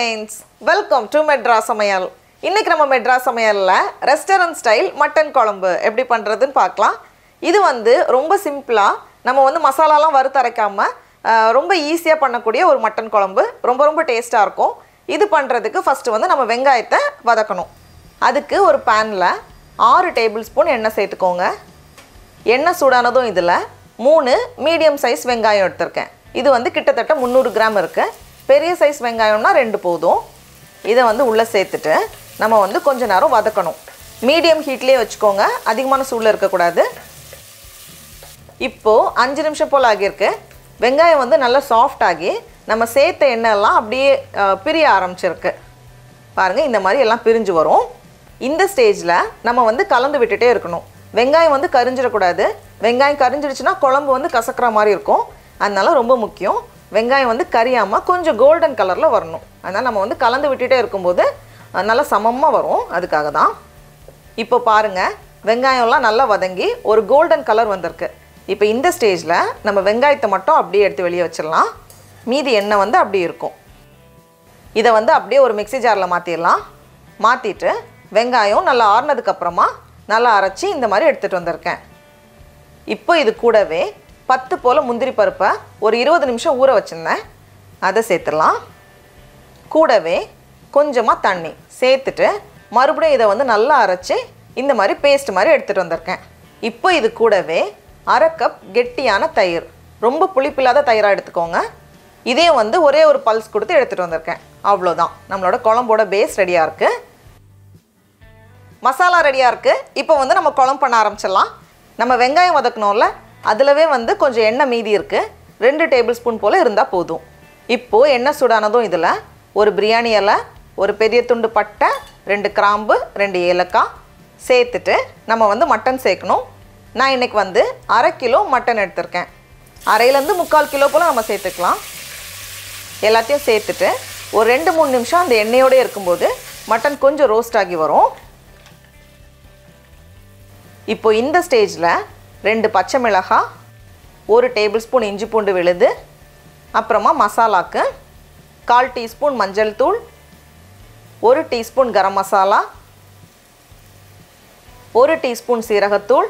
friends, welcome to Madras Samayal. Inne krama Madras Samayal la restaurant style mutton columbu. Eppadi pandradun paakalam. Idu vandu romba simpla. Nama vandu masala la varutharakama romba easy a pannakodiya or mutton columbu. Romba taste a irukum. Idu pandradhukku first vandu nama vengayatha vadakkanum. Adukku or pan la 6 tablespoon enna seithukonga. Enna soodanadum idula 3 medium size vengayam eduthirken. Idu vandu kittatta 300 gram irukku. பெரிய size வெங்காயம்னா 2 போதும். இத வந்து உள்ள சேர்த்துட்டு நம்ம வந்து கொஞ்ச நேரம் வதக்கணும். மீடியம் ஹீட்லயே வெச்சுக்கோங்க. அதிகமான சூடுல இருக்க கூடாது. இப்போ 5 நிமிஷம் போல ஆகிருக்கு. வெங்காயம் வந்து நல்லா சாஃப்ட் ஆகி நம்ம சேர்த்த எண்ணெய் எல்லாம் அப்படியே பிரிய ஆரம்பிச்சிருக்கு. பாருங்க இந்த மாதிரி எல்லாம் பிரிஞ்சு வரும். இந்த ஸ்டேஜ்ல நம்ம வந்து கலந்து விட்டுட்டே இருக்கணும். வெங்காயம் வந்து கரிஞ்சிர கூடாது. வெங்காயம் கரிஞ்சிடுச்சுனா குழம்பு வந்து கசக்குற மாதிரி இருக்கும். அதனால ரொம்ப முக்கியம். வெங்காயம் வந்து கறியாமா கொஞ்சம் கோல்டன் கலர்ல வரணும். அதனால நம்ம வந்து கலந்து விட்டுட்டே இருக்கும்போது நல்ல சமமா வரும். அதுக்காக தான். இப்போ பாருங்க வெங்காயம்லாம் நல்லா வதங்கி ஒரு கோல்டன் கலர் வந்திருக்கு. இப்போ இந்த ஸ்டேஜ்ல நம்ம வெங்காயத்தை மட்டும் அப்படியே எடுத்து வெளிய வச்சிரலாம். மீதி எண்ணெய் வந்து அப்படியே இருக்கும். இத வந்து அப்படியே ஒரு மிக்ஸி ஜார்ல மாத்திரலாம். மாத்திட்டு வெங்காயம் நல்லா ஆறனதுக்கு அப்புறமா நல்லா அரைச்சி இந்த மாதிரி எடுத்துட்டு வந்திருக்கேன். இப்போ இது கூடவே 10 போல முந்திரி பருப்பு ஒரு 20 நிமிஷம் ஊற வச்சிருந்தேன். அத சேர்த்துறலாம். கூடவே கொஞ்சமா தண்ணி சேர்த்துட்டு மறுபடியும் இத வந்து நல்லா அரைச்சு இந்த மாதிரி பேஸ்ட் மாதிரி எடுத்துட்டு வந்திருக்கேன். இப்போ இது கூடவே 1/2 கப் கெட்டியான தயிர். ரொம்ப புளிப்பில்லாத தயிரா எடுத்துக்கோங்க. இதே வந்து ஒரே ஒரு பல்ஸ் கொடுத்து எடுத்துட்டு வந்திருக்கேன். அவ்வளவுதான். நம்மளோட குழம்போட பேஸ் ரெடியா இருக்கு. மசாலா ரெடியா இருக்கு. இப்போ வந்து நம்ம குழம்பு பண்ண ஆரம்பிச்சலாம். நம்ம வெங்காயம் வதக்கணும்ல அதுலவே வந்து கொஞ்சம் எண்ணெய் மீதி இருக்கு. 2 டேபிள்ஸ்பூன் போல இருந்தா போதும். இப்போ எண்ணெய் சூடானதும் இதுல ஒரு பிரியாணி இலை, ஒரு பெரிய துண்டு பட்டை, 2 கிராம்பு, 2 ஏலக்காய் சேர்த்துட்டு நம்ம வந்து மட்டன் சேர்க்கணும். நான் இன்னைக்கு வந்து 1/2 கிலோ மட்டன் எடுத்துர்க்கேன். 1/2 ல இருந்து 3/4 கிலோ போல நம்ம சேர்த்துக்கலாம். எல்லாத்தையும் சேர்த்துட்டு ஒரு 2-3 நிமிஷம் அந்த எண்ணெயோட இருக்கும்போது மட்டன் கொஞ்சம் ரோஸ்ட் ஆகி வரும். இப்போ இந்த ஸ்டேஜ்ல 2 பச்சை மிளகாய், 1 டேபிள்ஸ்பூன் இஞ்சி பூண்டு விழுது, அப்புறமா மசாலாக்கு 1/4 டீஸ்பூன் மஞ்சள் தூள், 1 டீஸ்பூன் கரம் மசாலா, 1 டீஸ்பூன் சீரகத்தூள்,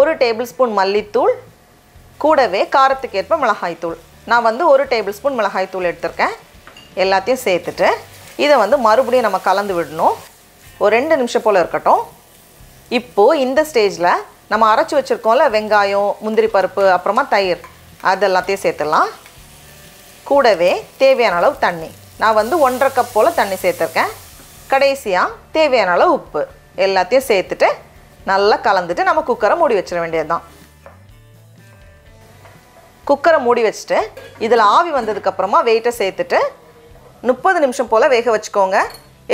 1 டேபிள்ஸ்பூன் மல்லித்தூள், கூடவே காரத்துக்கு ஏற்ப மிளகாய் தூள். நான் வந்து 1 டேபிள்ஸ்பூன் மிளகாய் தூள் எடுத்துர்க்கேன். எல்லாத்தையும் சேர்த்துட்டு இத வந்து மறுபடியும் நம்ம கலந்து விடணும். ஒரு 2 நிமிஷம் போல இருக்கட்டும். இப்போ இந்த ஸ்டேஜ்ல நம்ம அரைச்சு வச்சிருக்கோம்ல வெங்காயம், முந்திரி பருப்பு, அப்புறமா தயிர் அதெல்லாத்தையும் சேர்த்துறலாம். கூடவே தேவையான அளவு தண்ணி. நான் வந்து 1/2 கப் போல தண்ணி சேர்த்திருக்கேன். கடைசியா தேவையான அளவு உப்பு எல்லாத்தையும் சேர்த்துட்டு நல்லா கலந்துட்டு நம்ம குக்கரை மூடி வச்சிர வேண்டியதுதான். குக்கரை மூடி வச்சிட்டு இதுல ஆவி வந்ததுக்கு அப்புறமா வெயிட்ட சேர்த்துட்டு 30 நிமிஷம் போல வேக வச்சுக்கோங்க.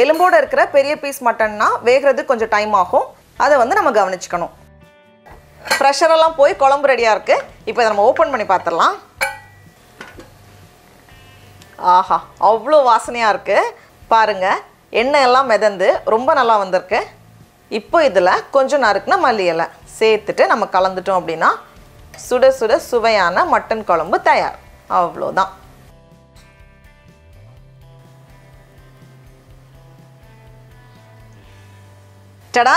எலும்போட இருக்கிற பெரிய பீஸ் மட்டன்னா வேகிறது கொஞ்சம் டைம் ஆகும். அதை வந்து நம்ம கவனிச்சுக்கணும். பிரஷர் எல்லாம் போய் குழம்பு ரெடியா இருக்கு. இப்போ நம்ம ஓபன் பண்ணி பார்த்துடலாம். ஆஹா அவ்வளோ வாசனையா இருக்கு. பாருங்க எண்ணெய் எல்லாம் மிதந்து ரொம்ப நல்லா வந்திருக்கு. இப்போ இதுல கொஞ்சம் நறுக்குன மல்லி இலை சேர்த்துட்டு நம்ம கலந்துட்டோம் அப்படின்னா சுட சுட சுவையான மட்டன் குழம்பு தயார். அவ்வளோதான். டடா!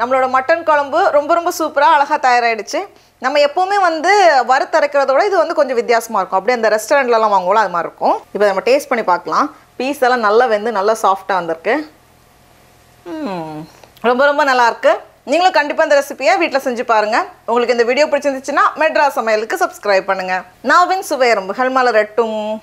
நம்மளோட மட்டன் குழம்பு ரொம்ப ரொம்ப சூப்பரா அழகா தயாராயிடுச்சு. நம்ம எப்பவுமே வந்து வறுத்தரைக்கிறத விட இது வந்து கொஞ்சம் வித்தியாசமா இருக்கும். அப்படியே அந்த ரெஸ்டாரண்ட்ல எல்லாம் வாங்குவோம் அது மாதிரி இருக்கும். இப்போ நம்ம டேஸ்ட் பண்ணி பார்க்கலாம். பீஸ் எல்லாம் நல்லா வெந்து நல்லா சாஃப்டா வந்திருக்கு. ரொம்ப ரொம்ப நல்லா இருக்கு. நீங்களும் கண்டிப்பா இந்த ரெசிபியை வீட்டில் செஞ்சு பாருங்க. உங்களுக்கு இந்த வீடியோ பிடிச்சிருந்துச்சுன்னா மெட்ராஸ் சமையலுக்கு சப்ஸ்கிரைப் பண்ணுங்க. நான் வின் சுவை எறும்புகள் மலரட்டும்.